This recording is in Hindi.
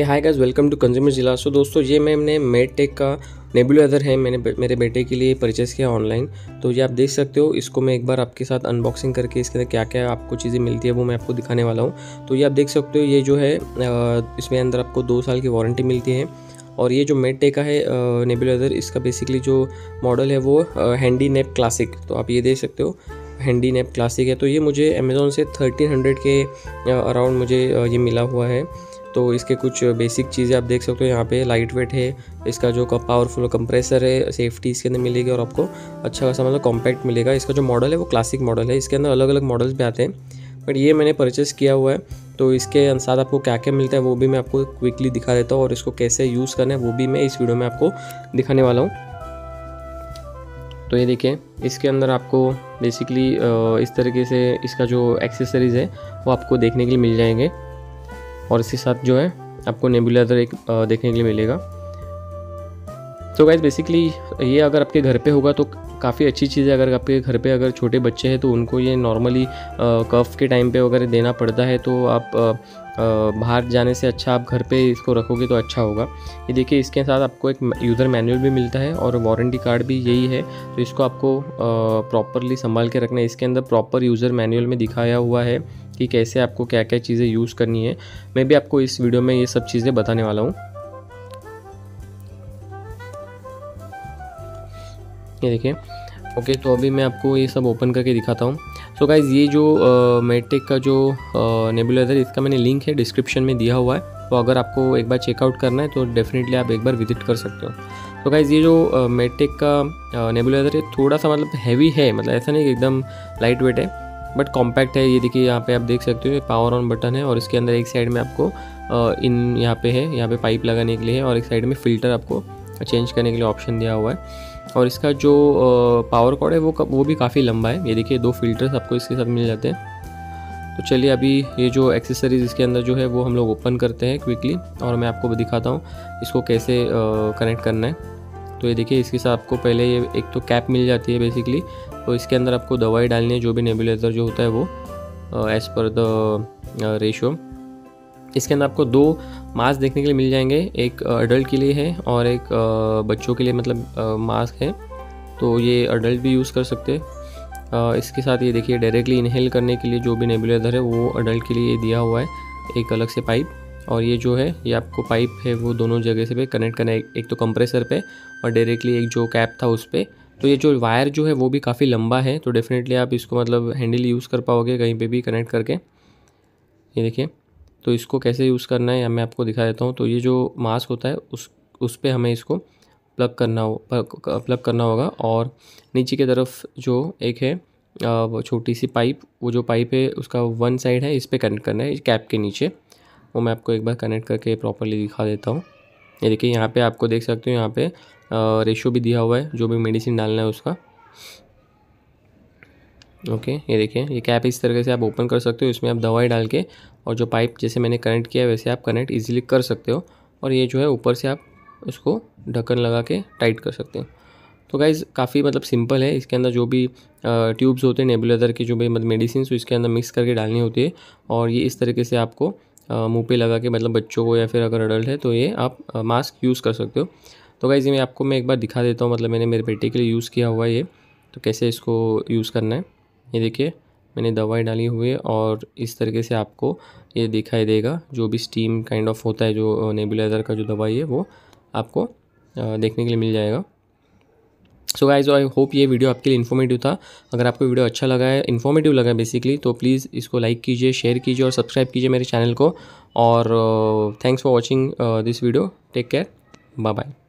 Hi guys, welcome to consumer जिला। सो दोस्तों, ये मैंने मेडटेक का नेबुलाइजर है, मैंने मेरे बेटे के लिए परचेस किया ऑनलाइन। तो ये आप देख सकते हो, इसको मैं एक बार आपके साथ अनबॉक्सिंग करके इसके अंदर क्या क्या आपको चीज़ें मिलती है वो मैं आपको दिखाने वाला हूँ। तो ये आप देख सकते हो, ये जो है इसमें अंदर आपको 2 साल की वारंटी मिलती है। और ये जो मेडटेक का है नेबुलाइजर, इसका बेसिकली जो मॉडल है वो हैंडी नैप क्लासिक। तो आप ये देख सकते हो, हैंडी नैप क्लासिक है। तो ये मुझे अमेज़ोन से 1300 के अराउंड मुझे ये मिला हुआ है। तो इसके कुछ बेसिक चीज़ें आप देख सकते हो, यहाँ पे लाइट वेट है, इसका जो पावरफुल कंप्रेसर है, सेफ्टी इसके अंदर मिलेगी और आपको अच्छा खासा मतलब कॉम्पैक्ट मिलेगा। इसका जो मॉडल है वो क्लासिक मॉडल है, इसके अंदर अलग अलग मॉडल्स भी आते हैं, बट ये मैंने परचेस किया हुआ है। तो इसके साथ आपको क्या क्या मिलता है वो भी मैं आपको क्विकली दिखा देता हूँ, और इसको कैसे यूज़ करना है वो भी मैं इस वीडियो में आपको दिखाने वाला हूँ। तो ये देखिए, इसके अंदर आपको बेसिकली इस तरीके से इसका जो एक्सेसरीज़ है वो आपको देखने के लिए मिल जाएंगे, और इसके साथ जो है आपको नेबुलाइजर एक देखने के लिए मिलेगा। तो गाइस, बेसिकली ये अगर आपके घर पे होगा तो काफ़ी अच्छी चीज़ है। अगर आपके घर पे अगर छोटे बच्चे हैं तो उनको ये नॉर्मली कफ के टाइम पे वगैरह देना पड़ता है, तो आप बाहर जाने से अच्छा आप घर पे इसको रखोगे तो अच्छा होगा। ये देखिए, इसके साथ आपको एक यूज़र मैनुअल भी मिलता है और वारंटी कार्ड भी यही है। तो इसको आपको प्रॉपरली संभाल के रखना है। इसके अंदर प्रॉपर यूज़र मैनुअल में दिखाया हुआ है कि कैसे आपको क्या क्या चीज़ें यूज़ करनी है। मैं भी आपको इस वीडियो में ये सब चीज़ें बताने वाला हूँ। ये देखिए, ओके, तो अभी मैं आपको ये सब ओपन करके दिखाता हूँ। सो गाइज़, ये जो मेडटेक का जो नेबुलाइजर, इसका मैंने लिंक है डिस्क्रिप्शन में दिया हुआ है, तो अगर आपको एक बार चेकआउट करना है तो डेफिनेटली आप एक बार विजिट कर सकते हो। तो गाइज़, ये जो मेडटेक का नेबुलाइजर है थोड़ा सा मतलब हैवी है, मतलब ऐसा नहीं एकदम लाइट वेट है, बट कॉम्पैक्ट है। ये देखिए, यहाँ पे आप देख सकते हो पावर ऑन बटन है, और इसके अंदर एक साइड में आपको इन यहाँ पे है, यहाँ पे पाइप लगाने के लिए है, और एक साइड में फ़िल्टर आपको चेंज करने के लिए ऑप्शन दिया हुआ है। और इसका जो पावर कॉर्ड है वो भी काफ़ी लंबा है। ये देखिए, 2 फिल्टर्स आपको इसके साथ मिल जाते हैं। तो चलिए, अभी ये जो एक्सेसरीज इसके अंदर जो है वो हम लोग ओपन करते हैं क्विकली, और मैं आपको दिखाता हूँ इसको कैसे कनेक्ट करना है। तो ये देखिए, इसके साथ आपको पहले ये एक तो कैप मिल जाती है बेसिकली, तो इसके अंदर आपको दवाई डालनी है, जो भी नेबुलाइजर जो होता है वो एज़ पर द रेशो। इसके अंदर आपको 2 मास्क देखने के लिए मिल जाएंगे, एक अडल्ट के लिए है और एक बच्चों के लिए मतलब मास्क है, तो ये अडल्ट भी यूज़ कर सकते हैं। इसके साथ ये देखिए, डायरेक्टली इनहेल करने के लिए जो भी नेबुलाइजर है वो अडल्ट के लिए दिया हुआ है, एक अलग से पाइप। और ये जो है, ये आपको पाइप है वो दोनों जगह से पे कनेक्ट करना है, एक तो कंप्रेसर पे और डायरेक्टली एक जो कैप था उस पे। तो ये जो वायर जो है वो भी काफ़ी लंबा है, तो डेफिनेटली आप इसको मतलब हैंडल यूज़ कर पाओगे कहीं पे भी कनेक्ट करके। ये देखिए, तो इसको कैसे यूज़ करना है मैं आपको दिखा देता हूँ। तो ये जो मास्क होता है उस पर हमें इसको प्लग करना होगा, और नीचे की तरफ जो एक है छोटी सी पाइप, वो जो पाइप है उसका 1 साइड है, इस पर कनेक्ट करना है कैप के नीचे। वो मैं आपको एक बार कनेक्ट करके प्रॉपरली दिखा देता हूँ। ये देखिए, यहाँ पे आपको देख सकते हो, यहाँ पे रेशो भी दिया हुआ है, जो भी मेडिसिन डालना है उसका। ओके, ये देखिए, ये कैप इस तरीके से आप ओपन कर सकते हो, इसमें आप दवाई डाल के, और जो पाइप जैसे मैंने कनेक्ट किया है वैसे आप कनेक्ट ईजिली कर सकते हो। और ये जो है ऊपर से आप उसको ढक्कन लगा के टाइट कर सकते हो। तो गाइज़, काफ़ी मतलब सिंपल है। इसके अंदर जो भी ट्यूब्स होते हैं नेबुलाइजर के, जो भी मतलब मेडिसिन इसके अंदर मिक्स करके डालनी होती है, और ये इस तरीके से आपको मुंह पे लगा के मतलब बच्चों को या फिर अगर अडल्ट है तो ये आप मास्क यूज़ कर सकते हो। तो गाइज़, ये मैं एक बार दिखा देता हूँ, मतलब मैंने मेरे बेटे के लिए यूज़ किया हुआ है ये, तो कैसे इसको यूज़ करना है। ये देखिए, मैंने दवाई डाली हुई है, और इस तरीके से आपको ये दिखाई देगा, जो भी स्टीम काइंड ऑफ होता है जो नेबुलाइजर का जो दवाई है वो आपको देखने के लिए मिल जाएगा। सो गाइज, आई होप ये वीडियो आपके लिए इन्फॉर्मेटिव था। अगर आपको वीडियो अच्छा लगा है, इन्फॉर्मेटिव लगा है बेसिकली, तो प्लीज़ इसको लाइक कीजिए, शेयर कीजिए और सब्सक्राइब कीजिए मेरे चैनल को। और thanks for watching this video. Take care, bye bye.